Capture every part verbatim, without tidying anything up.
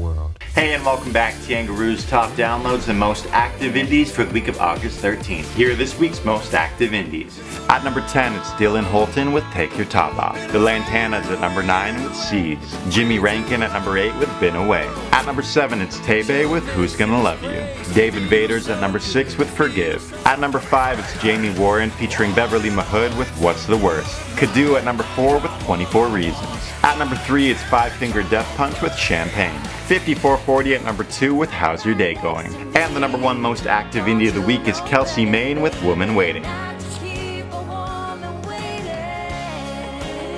world. Hey, and welcome back to Yangaroo's Top Downloads and Most Active Indies for the week of August thirteenth. Here are this week's Most Active Indies. At number ten, it's Dylan Holton with Take Your Top Off. The Lantanas at number nine with Seeds. Jimmy Rankin at number eight with Been Away. At number seven, it's Tebey with Who's Gonna Love You. David Vader's at number six with Forgive. At number five, it's Jamie Warren featuring Beverly Mahood with What's the Worst. Kadooh at number four with twenty-four reasons. At number three, it's Five Finger Death Punch with Sham Pain. fifty-four forty at number two with How's Your Day Going. And the number one most active indie of the week is Kelsi Mayne with Woman Waiting.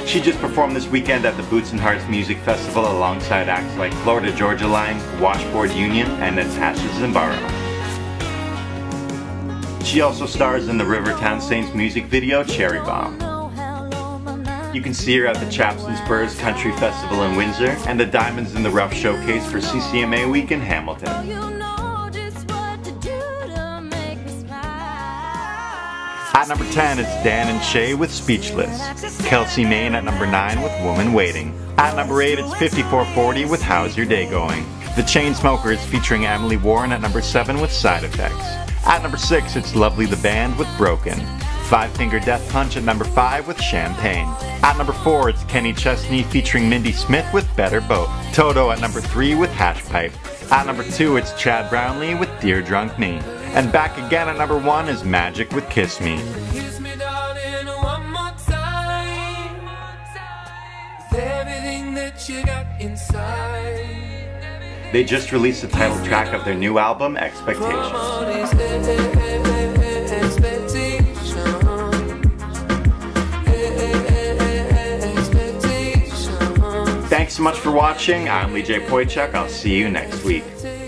She just performed this weekend at the Boots and Hearts Music Festival alongside acts like Florida Georgia Line, Washboard Union, and Natasha Zambaro. She also stars in the Rivertown Saints music video, Cherry Bomb. You can see her at the Chaps Spurs Country Festival in Windsor and the Diamonds in the Rough Showcase for C C M A Week in Hamilton. At number ten, it's Dan and Shay with Speechless. Kelsi Mayne at number nine with Woman Waiting. At number eight, it's fifty-four forty with How's Your Day Going. The Chainsmokers featuring Emily Warren at number seven with Side Effects. At number six, it's Lovely the Band with Broken. Five Finger Death Punch at number five with Champagne. At number four, it's Kenny Chesney featuring Mindy Smith with Better Boat. Toto at number three with Hashpipe. At number two, it's Chad Brownlee with Dear Drunk Me. And back again at number one is Magic with Kiss Me. They just released the title track of their new album, Expectations. Thanks so much for watching. I'm Lee J Poichuk. I'll see you next week.